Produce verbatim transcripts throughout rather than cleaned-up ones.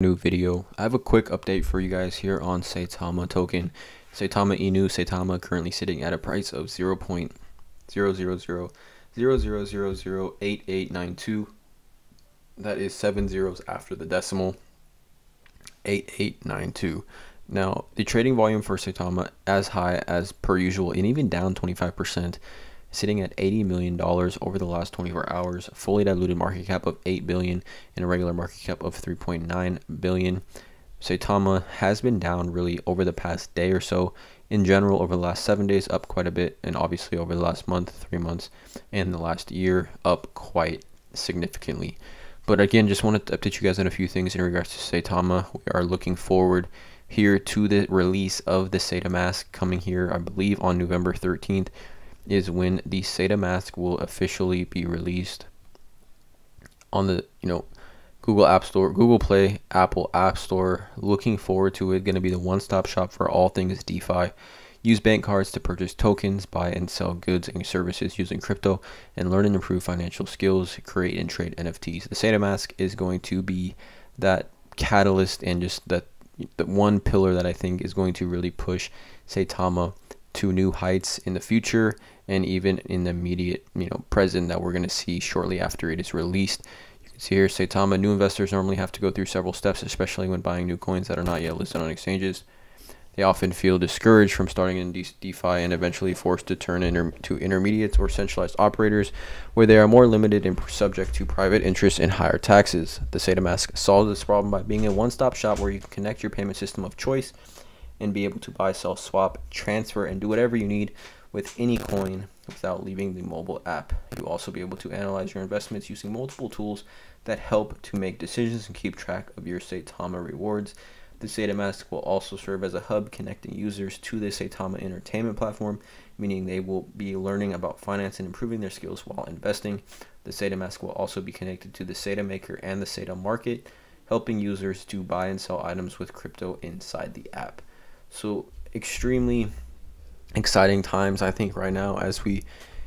New video. I have a quick update for you guys here on Saitama token. Saitama Inu, Saitama currently sitting at a price of zero point zero zero zero zero zero zero zero eight eight nine two. That is seven zeros after the decimal. eight eight nine two. Now, the trading volume for Saitama as high as per usual and even down twenty-five percent, sitting at eighty million dollars over the last twenty-four hours, fully diluted market cap of eight billion and a regular market cap of three point nine billion. Saitama has been down really over the past day or so. In general, over the last seven days, up quite a bit, and obviously over the last month, three months, and the last year, up quite significantly. But again, just wanted to update you guys on a few things in regards to Saitama. We are looking forward here to the release of the SaitaMask mask coming here, I believe on November thirteenth. Is when the SaitaMask mask will officially be released on the you know Google App Store, Google Play, Apple App Store. Looking forward to it. Going to be the one-stop shop for all things DeFi. Use bank cards to purchase tokens, buy and sell goods and services using crypto, and learn and improve financial skills. Create and trade N F Ts. The SaitaMask mask is going to be that catalyst and just that the one pillar that I think is going to really push Saitama to new heights in the future, and even in the immediate you know present that we're going to see shortly after it is released. You can see here Saitama. New investors normally have to go through several steps, especially when buying new coins that are not yet listed on exchanges. They often feel discouraged from starting in De DeFi and eventually forced to turn inter to intermediates or centralized operators, where they are more limited and subject to private interests and higher taxes. The SaitaMask solves this problem by being a one-stop shop where you can connect your payment system of choice and be able to buy, sell, swap, transfer, and do whatever you need with any coin without leaving the mobile app. You'll also be able to analyze your investments using multiple tools that help to make decisions and keep track of your Saitama rewards. The SaitaMask will also serve as a hub connecting users to the Saitama entertainment platform, meaning they will be learning about finance and improving their skills while investing. The SaitaMask will also be connected to the SATA Maker and the SATA Market, helping users to buy and sell items with crypto inside the app. So extremely exciting times, I think, right now as we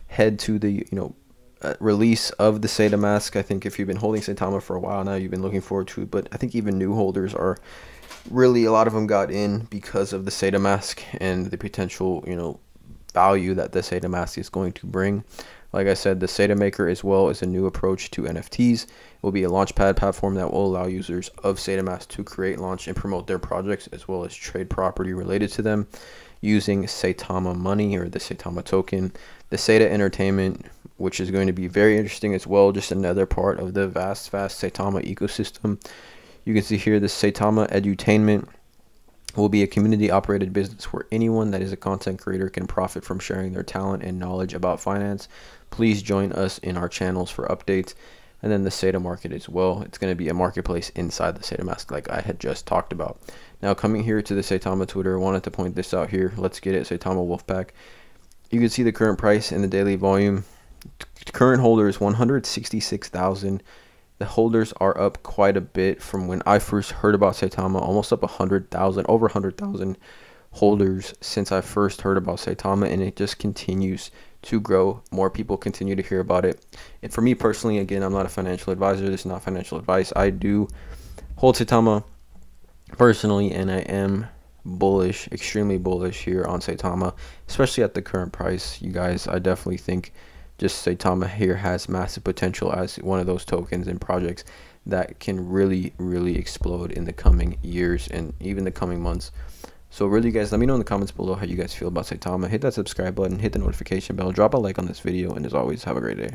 head to the you know uh, release of the SaitaMask. I think if you've been holding Saitama for a while now, you've been looking forward to it. But I think even new holders are really, a lot of them got in because of the SaitaMask and the potential you know value that the SaitaMask is going to bring. Like I said, the SATA Maker as well is a new approach to N F Ts. It will be a launchpad platform that will allow users of SaitaMask to create, launch, and promote their projects as well as trade property related to them using Saitama Money or the Saitama token. The SATA Entertainment, which is going to be very interesting as well, just another part of the vast, vast Saitama ecosystem. You can see here the Saitama Edutainment will be a community-operated business where anyone that is a content creator can profit from sharing their talent and knowledge about finance. Please join us in our channels for updates. And then the SATA Market as well. It's going to be a marketplace inside the SaitaMask like I had just talked about. Now coming here to the Saitama Twitter, I wanted to point this out here. Let's get it, Saitama Wolfpack. You can see the current price and the daily volume. The current holder is one hundred sixty-six thousand. The holders are up quite a bit from when I first heard about Saitama, almost up one hundred thousand, over one hundred thousand holders since I first heard about Saitama, and it just continues to grow. More people continue to hear about it. And for me personally, again, I'm not a financial advisor. This is not financial advice. I do hold Saitama personally, and I am bullish, extremely bullish here on Saitama, especially at the current price. You guys, I definitely think just Saitama here has massive potential as one of those tokens and projects that can really, really explode in the coming years and even the coming months. So really, guys, let me know in the comments below how you guys feel about Saitama. Hit that subscribe button, hit the notification bell, drop a like on this video, and as always, have a great day.